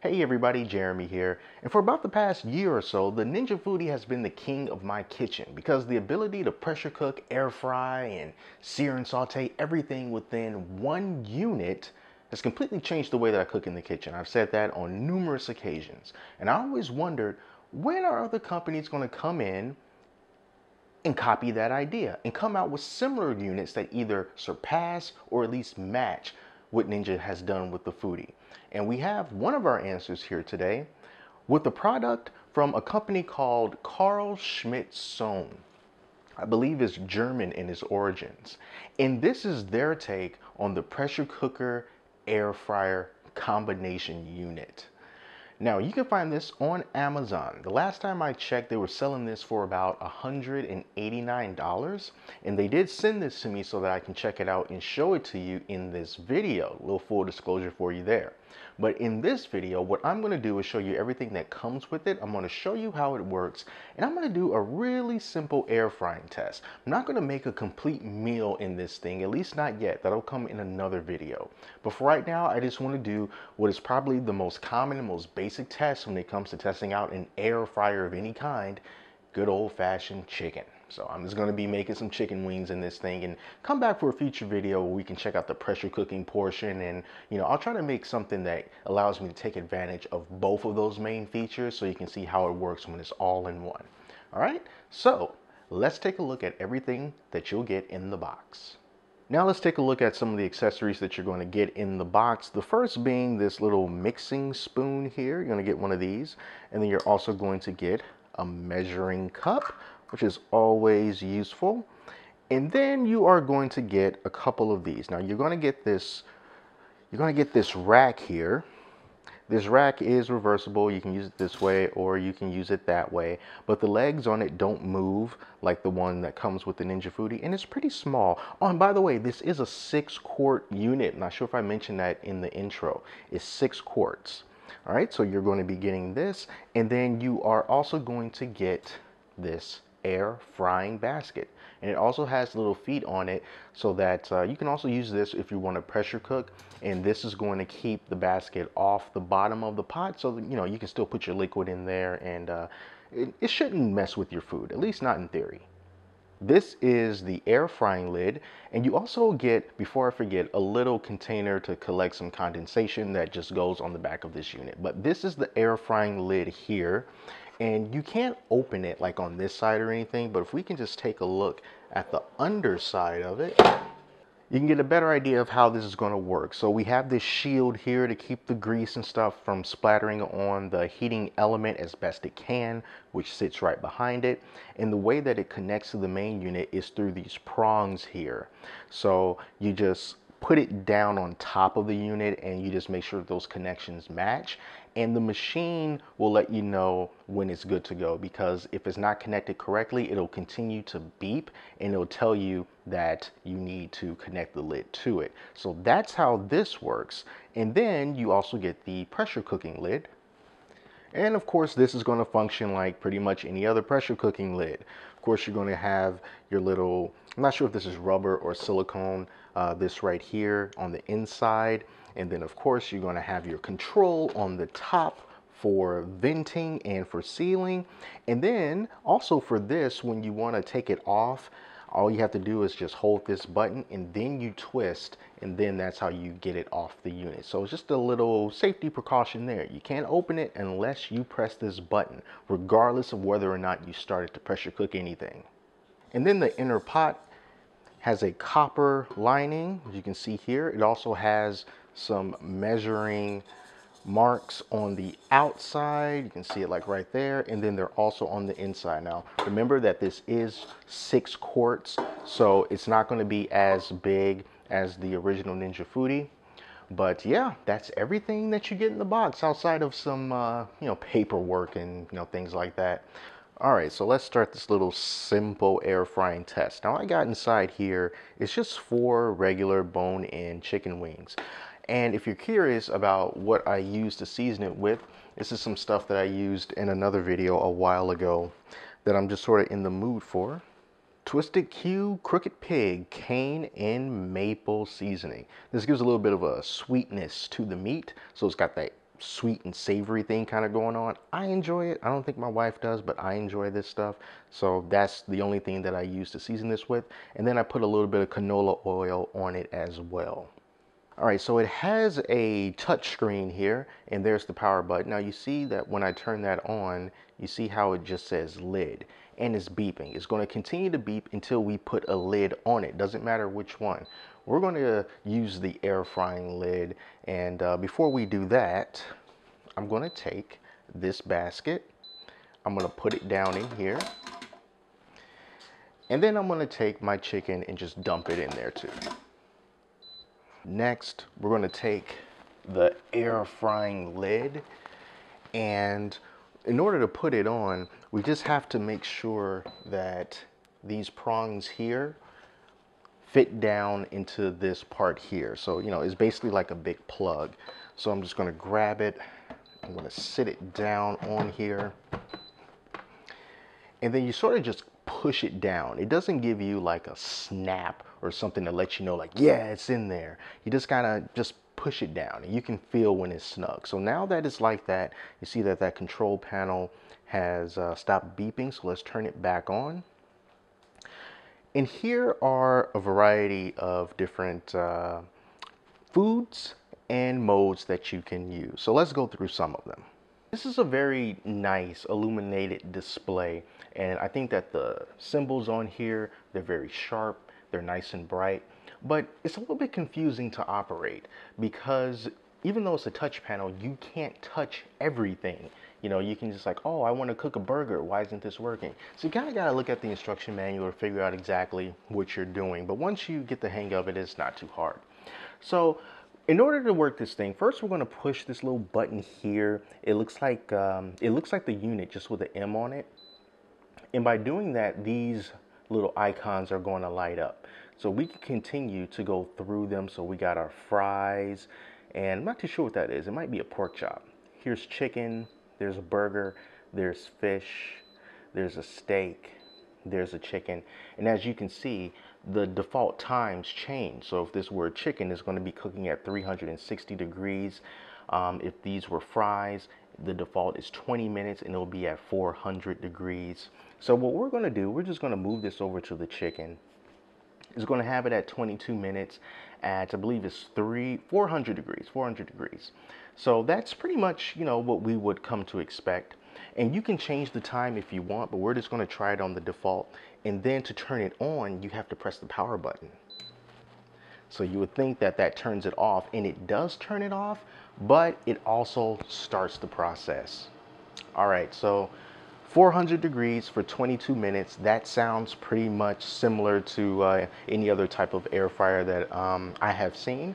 Hey everybody, Jeremy here, and for about the past year or so, the Ninja Foodi has been the king of my kitchen because the ability to pressure cook, air fry, and sear and saute everything within one unit has completely changed the way that I cook in the kitchen. I've said that on numerous occasions, and I always wondered, when are other companies going to come in and copy that idea and come out with similar units that either surpass or at least match what Ninja has done with the Foodi? And we have one of our answers here today with a product from a company called Carl Schmidt Sohn. I believe is German in its origins. And this is their take on the pressure cooker air fryer combination unit. Now you can find this on Amazon. The last time I checked, they were selling this for about $189, and they did send this to me so that I can check it out and show it to you in this video. A little full disclosure for you there. But in this video, what I'm gonna do is show you everything that comes with it. I'm gonna show you how it works, and I'm gonna do a really simple air frying test. I'm not gonna make a complete meal in this thing, at least not yet. That'll come in another video. But for right now, I just wanna do what is probably the most common and most basic test when it comes to testing out an air fryer of any kind, good old fashioned chicken. So I'm just gonna be making some chicken wings in this thing and come back for a future video where we can check out the pressure cooking portion, and I'll try to make something that allows me to take advantage of both of those main features so you can see how it works when it's all in one. All right, so let's take a look at everything that you'll get in the box. Now let's take a look at some of the accessories that you're going to get in the box. The first being this little mixing spoon here. You're gonna get one of these, and then you're also going to get a measuring cup, which is always useful. And then you are going to get a couple of these. Now you're going to get this rack here. This rack is reversible. You can use it this way or you can use it that way, but the legs on it don't move like the one that comes with the Ninja Foodi, and it's pretty small. Oh, and by the way, this is a 6-quart unit. Not sure if I mentioned that in the intro. It's 6 quarts. All right, so you're going to be getting this, and then you are also going to get this air frying basket, and it also has little feet on it so that you can also use this if you want to pressure cook, and this is going to keep the basket off the bottom of the pot so that you can still put your liquid in there, and it shouldn't mess with your food, at least not in theory. This is the air frying lid, and you also get, before I forget, a little container to collect some condensation that just goes on the back of this unit. But this is the air frying lid here, and you can't open it like on this side or anything, but if we can just take a look at the underside of it, you can get a better idea of how this is going to work. So we have this shield here to keep the grease and stuff from splattering on the heating element as best it can, which sits right behind it. And the way that it connects to the main unit is through these prongs here. So you just put it down on top of the unit and you just make sure those connections match. And the machine will let you know when it's good to go, because if it's not connected correctly, it'll continue to beep and it'll tell you that you need to connect the lid to it. So that's how this works. And then you also get the pressure cooking lid. And of course, this is going to function like pretty much any other pressure cooking lid. Of course, you're going to have your little, I'm not sure if this is rubber or silicone, this right here on the inside. And then of course, you're going to have your control on the top for venting and for sealing. And then also for this, when you want to take it off, all you have to do is just hold this button and then you twist, and then that's how you get it off the unit. So it's just a little safety precaution there. You can't open it unless you press this button, regardless of whether or not you started to pressure cook anything. And then the inner pot has a copper lining, as you can see here. It also has some measuring marks on the outside. You can see it like right there, and then they're also on the inside. Now remember that this is 6 quarts, so it's not going to be as big as the original Ninja Foodi. But yeah, that's everything that you get in the box outside of some paperwork and things like that. All right, so let's start this little simple air frying test. Now I got inside here, it's just 4 regular bone-in chicken wings. And if you're curious about what I use to season it with, this is some stuff that I used in another video a while ago that I'm just sort of in the mood for. Twisted Q Crooked Pig Cane and Maple Seasoning. This gives a little bit of a sweetness to the meat, so it's got that sweet and savory thing kind of going on. I enjoy it. I don't think my wife does, but I enjoy this stuff. So that's the only thing that I use to season this with. And then I put a little bit of canola oil on it as well. All right, so it has a touch screen here, and there's the power button. Now you see that when I turn that on, you see how it just says lid, and it's beeping. It's gonna continue to beep until we put a lid on it. Doesn't matter which one. We're gonna use the air frying lid, and before we do that, I'm gonna take this basket, I'm gonna put it down in here, and then I'm gonna take my chicken and just dump it in there too. Next, we're going to take the air frying lid, and in order to put it on, we just have to make sure that these prongs here fit down into this part here. So, you know, it's basically like a big plug. So I'm just going to grab it. I'm going to sit it down on here. And then you sort of just push it down. It doesn't give you like a snap or something to let you know like, yeah, it's in there. You just kind of just push it down, and you can feel when it's snug. So now that it's like that, you see that that control panel has stopped beeping. So let's turn it back on. And here are a variety of different foods and modes that you can use. So let's go through some of them. This is a very nice illuminated display, and I think that the symbols on here, they're very sharp. They're nice and bright, but it's a little bit confusing to operate because even though it's a touch panel, you can't touch everything. You know, you can just like, oh, I want to cook a burger. Why isn't this working? So you kind of got to look at the instruction manual to figure out exactly what you're doing. But once you get the hang of it, it's not too hard. So in order to work this thing, first we're going to push this little button here. It looks like the unit just with an M on it. And by doing that, these little icons are going to light up. So we can continue to go through them. So we got our fries, and I'm not too sure what that is. It might be a pork chop. Here's chicken, there's a burger, there's fish, there's a steak, there's a chicken. And as you can see, the default times change. So if this were chicken, it's going to be cooking at 360 degrees. If these were fries, the default is 20 minutes and it'll be at 400 degrees. So what we're going to do, we're just going to move this over to the chicken. It's going to have it at 22 minutes at, I believe it's 400 degrees. So that's pretty much, you know, what we would come to expect. And you can change the time if you want, but we're just going to try it on the default. And then to turn it on, you have to press the power button. So you would think that that turns it off, and it does turn it off, but it also starts the process. All right, so 400 degrees for 22 minutes. That sounds pretty much similar to any other type of air fryer that I have seen.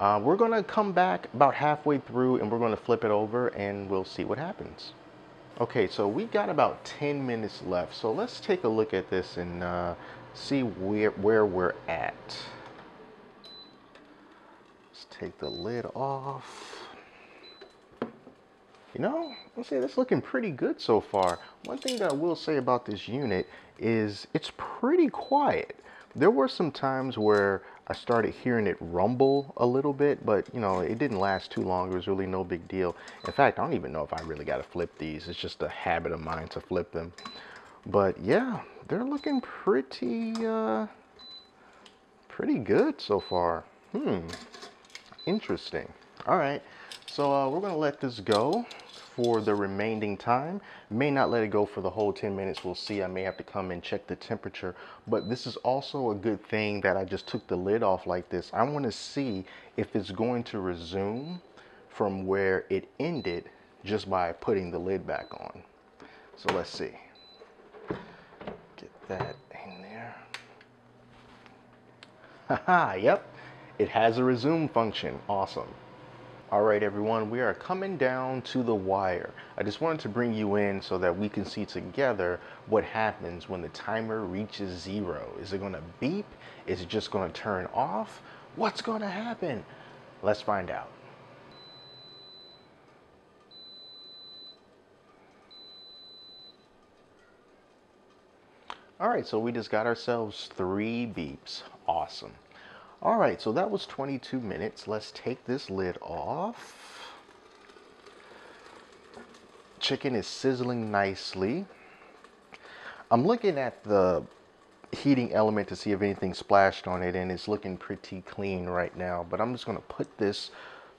We're gonna come back about halfway through, and we're gonna flip it over, and we'll see what happens. Okay, so we got about 10 minutes left. So let's take a look at this and see where we're at. Take the lid off. You know, let's say that's looking pretty good so far. One thing that I will say about this unit is it's pretty quiet. There were some times where I started hearing it rumble a little bit, but you know, it didn't last too long. It was really no big deal. In fact, I don't even know if I really got to flip these. It's just a habit of mine to flip them. But yeah, they're looking pretty, pretty good so far. Interesting. All right, so we're gonna let this go for the remaining time. May not let it go for the whole 10 minutes. We'll see. I may have to come and check the temperature, but this is also a good thing that I just took the lid off like this. I want to see if it's going to resume from where it ended just by putting the lid back on. So let's see. Get that in there. Haha, yep. It has a resume function. Awesome. All right, everyone, we are coming down to the wire. I just wanted to bring you in so that we can see together what happens when the timer reaches zero. Is it going to beep? Is it just going to turn off? What's going to happen? Let's find out. All right, so we just got ourselves 3 beeps. Awesome. All right, so that was 22 minutes. Let's take this lid off. chicken is sizzling nicely. I'm looking at the heating element to see if anything splashed on it, and it's looking pretty clean right now, but I'm just going to put this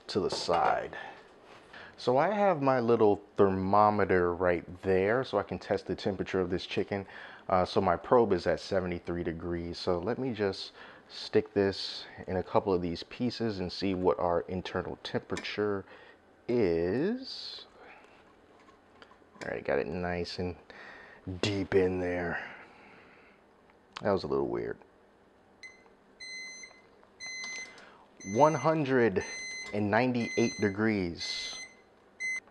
to the side. So I have my little thermometer right there so I can test the temperature of this chicken. So my probe is at 73 degrees. So let me just stick this in a couple of these pieces and see what our internal temperature is. All right, got it nice and deep in there. That was a little weird. 198 degrees.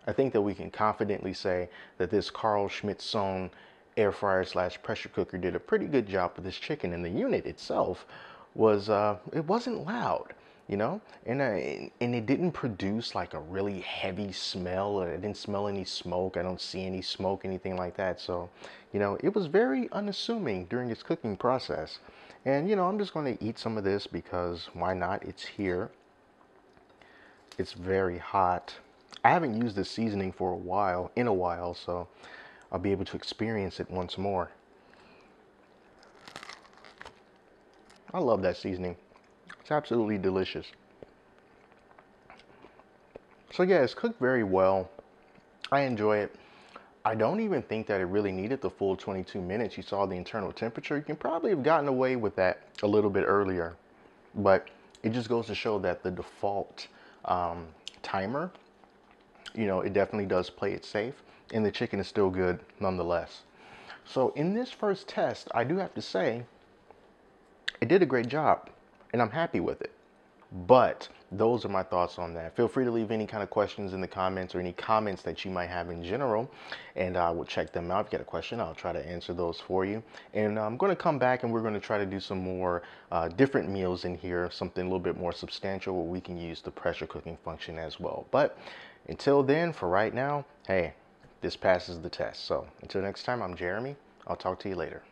I think that we can confidently say that this Carl Schmidt Sohn air fryer / pressure cooker did a pretty good job with this chicken, and the unit itself was, it wasn't loud, you know, and it didn't produce like a really heavy smell. I didn't smell any smoke. I don't see any smoke, anything like that. So, you know, it was very unassuming during its cooking process. And, you know, I'm just going to eat some of this because why not? It's here. It's very hot. I haven't used this seasoning for a while, so I'll be able to experience it once more. I love that seasoning. It's absolutely delicious. So yeah, it's cooked very well. I enjoy it. I don't even think that it really needed the full 22 minutes. You saw the internal temperature. You can probably have gotten away with that a little bit earlier, but it just goes to show that the default timer, you know, it definitely does play it safe, and the chicken is still good nonetheless. So in this first test, I do have to say it did a great job, and I'm happy with it. But those are my thoughts on that. Feel free to leave any kind of questions in the comments, or any comments that you might have in general, and I will check them out. If you got a question, I'll try to answer those for you. And I'm going to come back and we're going to try to do some more different meals in here, something a little bit more substantial where we can use the pressure cooking function as well. But until then, for right now, hey, this passes the test. So until next time, I'm Jeremy. I'll talk to you later.